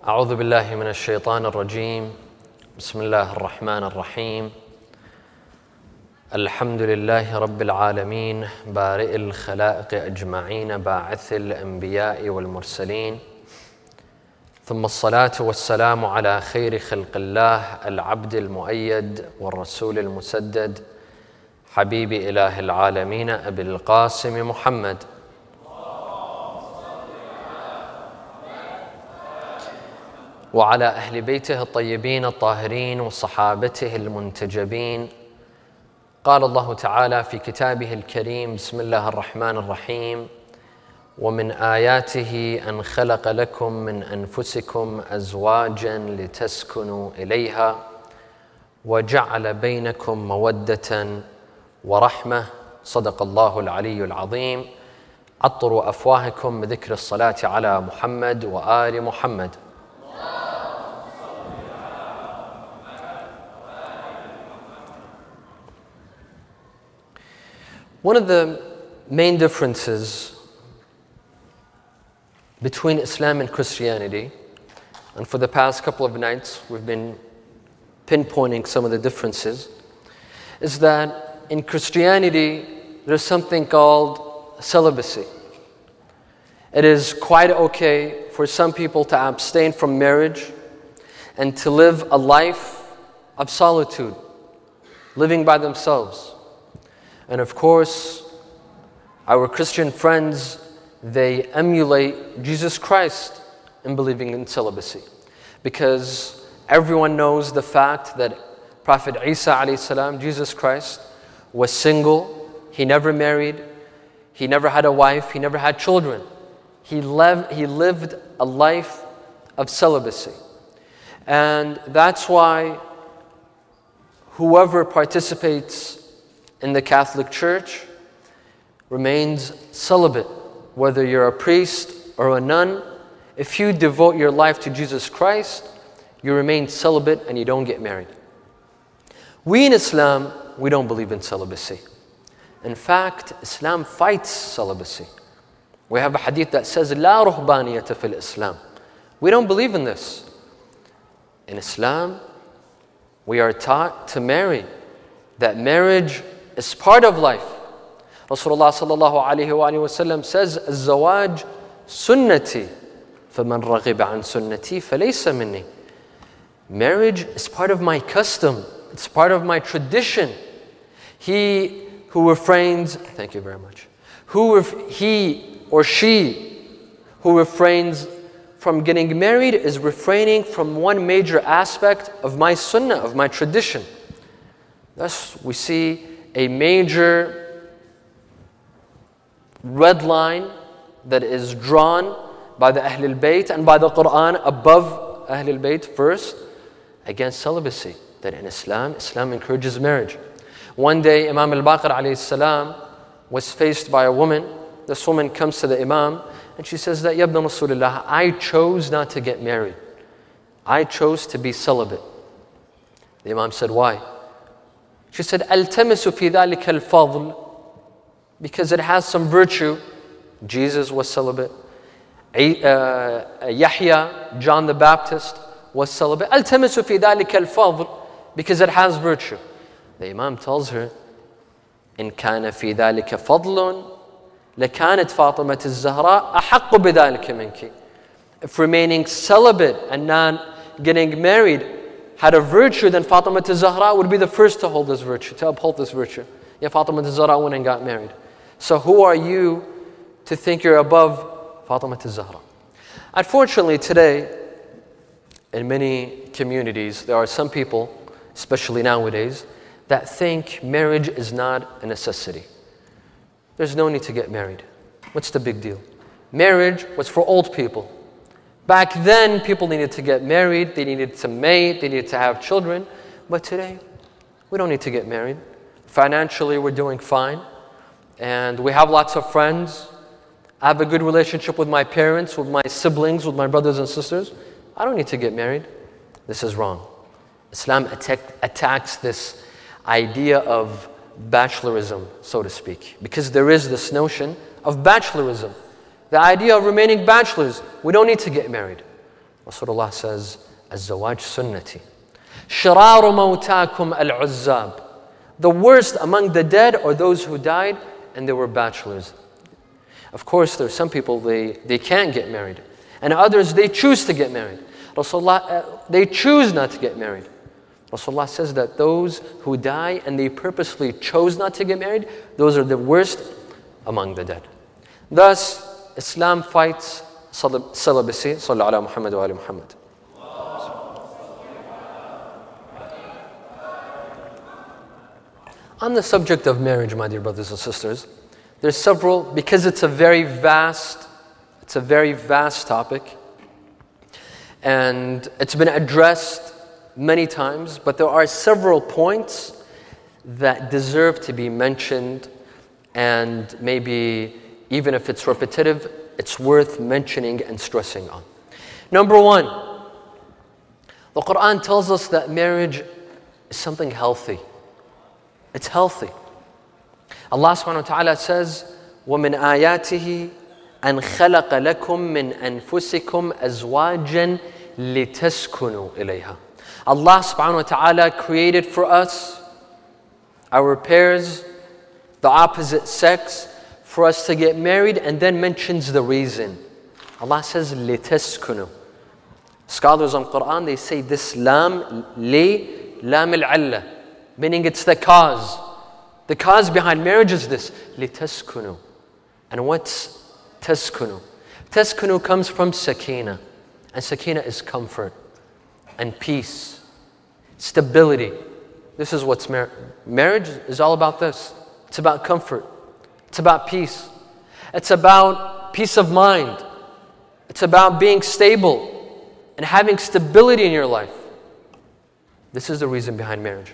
أعوذ بالله من الشيطان الرجيم بسم الله الرحمن الرحيم الحمد لله رب العالمين بارئ الخلائق أجمعين باعث الأنبياء والمرسلين ثم الصلاة والسلام على خير خلق الله العبد المؤيد والرسول المسدد حبيب إله العالمين أبي القاسم محمد وعلى أهل بيته الطيبين الطاهرين وصحابته المنتجبين. قال الله تعالى في كتابه الكريم بسم الله الرحمن الرحيم ومن آياته أن خلق لكم من أنفسكم أزواجا لتسكنوا إليها وجعل بينكم مودة ورحمة صدق الله العلي العظيم عطروا أفواهكم بذكر الصلاة على محمد وآل محمد. One of the main differences between Islam and Christianity, and for the past couple of nights we've been pinpointing some of the differences, is that in Christianity there's something called celibacy. It is quite okay for some people to abstain from marriage and to live a life of solitude, living by themselves. And of course, our Christian friends, they emulate Jesus Christ in believing in celibacy. Because everyone knows the fact that Prophet Isa ﷺ, Jesus Christ, was single. He never married. He never had a wife. He never had children. He lived a life of celibacy. And that's why whoever participates in the Catholic Church remains celibate, whether you're a priest or a nun. If you devote your life to Jesus Christ, you remain celibate and you don't get married. We in Islam, we don't believe in celibacy. In fact, Islam fights celibacy. We have a hadith that says, "La ruhbaniyata fil Islam." We don't believe in this. In Islam, we are taught to marry, that marriage is part of life. Rasulullah sallallahu alayhi wa sallam says, "Az-zawaj sunnati, faman raghiba an sunnati falaysa minni." Marriage is part of my custom. It's part of my tradition. He who refrains, thank you very much, he or she who refrains from getting married is refraining from one major aspect of my sunnah, of my tradition. Thus, we see a major red line that is drawn by the Ahlul Bayt and by the Quran above Ahlul Bayt first against celibacy. That in Islam, Islam encourages marriage. One day, Imam al-Baqir alayhi salam was faced by a woman. This woman comes to the Imam and she says that, "Ya ibn Rasulullah, I chose not to get married. I chose to be celibate." The Imam said, "Why?" She said, "Al-tamisu fi dhalika al-fadl," because it has some virtue. Jesus was celibate. Yahya, John the Baptist, was celibate. "Al-tamisu fi dhalika al-fadl," because it has virtue. The Imam tells her, "In kana fi dhalika fadlun, lakanat Fatima Zahra ahaqqa bi dhalika minki." If remaining celibate and not getting married had a virtue, then Fatima Zahra would be the first to hold this virtue, to uphold this virtue. Yet Fatima Zahra went and got married. So who are you to think you're above Fatima Zahra? Unfortunately, today, in many communities, there are some people, especially nowadays, that think marriage is not a necessity. There's no need to get married. What's the big deal? Marriage was for old people. Back then, people needed to get married, they needed to mate, they needed to have children. But today, we don't need to get married. Financially, we're doing fine. And we have lots of friends. I have a good relationship with my parents, with my siblings, with my brothers and sisters. I don't need to get married. This is wrong. Islam attacks this idea of bachelorism, so to speak, because there is this notion of bachelorism. The idea of remaining bachelors, we don't need to get married. Rasulullah says, "Az-zawaj sunnati. Shiraru mawtakum al-uzzab." The worst among the dead are those who died and they were bachelors. Of course, there are some people, they can't get married. And others, they choose to get married. Rasulullah, they choose not to get married. Rasulullah says that those who die and they purposely chose not to get married, those are the worst among the dead. Thus, Islam fights celibacy. Sallallahu ala Muhammad wa ala Muhammad. On the subject of marriage, my dear brothers and sisters, there's several, because it's a very vast topic, and it's been addressed many times, but there are several points that deserve to be mentioned, and maybe even if it's repetitive, it's worth mentioning and stressing on. Number one, the Quran tells us that marriage is something healthy. It's healthy. Allah subhanahu wa ta'ala says, وَمِنْ آيَاتِهِ أَنْ خَلَقَ لَكُم مِّنْ أَنفُسِكُمْ أَزْوَاجًا لِتَسْكُنُوا إِلَيْهَا. Allah subhanahu wa ta'ala created for us, our pairs, the opposite sex, for us to get married, and then mentions the reason. Allah says, لِتَسْكُنُوا. Scholars on Quran, they say this lam, li, lam al-alla, meaning it's the cause. The cause behind marriage is this, لِتَسْكُنُوا. And what's تَسْكُنُوا? تَسْكُنُوا comes from sakina, and sakina is comfort and peace, stability. This is what's marriage is all about. This, it's about comfort, it's about peace, it's about peace of mind, it's about being stable and having stability in your life. This is the reason behind marriage.